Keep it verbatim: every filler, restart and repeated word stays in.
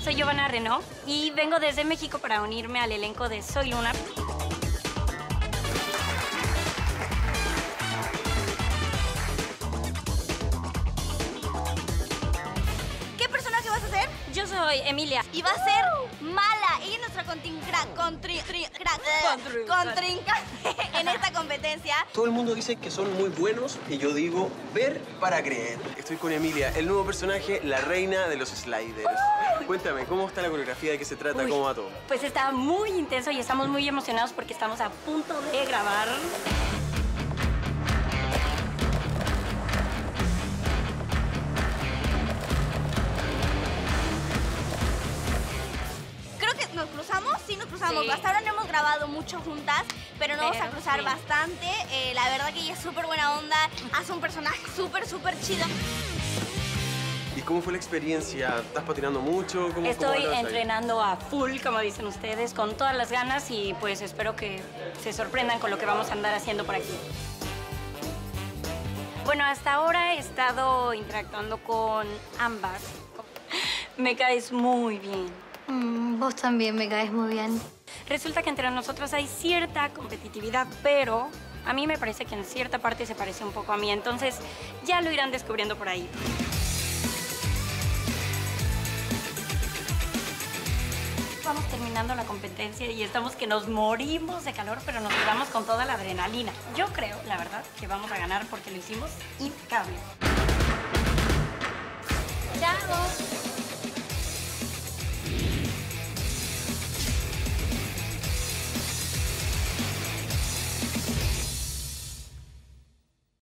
Soy Giovanna Renaud y vengo desde México para unirme al elenco de Soy Luna. ¿Qué personaje vas a hacer? Yo soy Emilia. Y va a ser mala. Ella es nuestra contrincante contrin, contrin, contrin, contrin, en esta competencia. Todo el mundo dice que son muy buenos y yo digo ver para creer. Estoy con Emilia, el nuevo personaje, la reina de los sliders. Uh. Cuéntame, ¿cómo está la coreografía? ¿De qué se trata? Uy, ¿cómo va todo? Pues está muy intenso y estamos muy emocionados porque estamos a punto de grabar. Nos cruzamos, sí nos cruzamos. Sí. Hasta ahora no hemos grabado mucho juntas, pero nos vamos a cruzar sí. bastante. Eh, la verdad que ella es súper buena onda, hace un personaje súper, súper chido. ¿Y cómo fue la experiencia? ¿Estás patinando mucho? ¿Cómo, Estoy cómo entrenando ahí? a full, como dicen ustedes, con todas las ganas y pues espero que se sorprendan con lo que vamos a andar haciendo por aquí. Bueno, hasta ahora he estado interactuando con ambas. Me caes muy bien. Mm, vos también me caes muy bien. Resulta que entre nosotros hay cierta competitividad, pero a mí me parece que en cierta parte se parece un poco a mí. Entonces, ya lo irán descubriendo por ahí. Vamos terminando la competencia y estamos que nos morimos de calor, pero nos quedamos con toda la adrenalina. Yo creo, la verdad, que vamos a ganar porque lo hicimos impecable.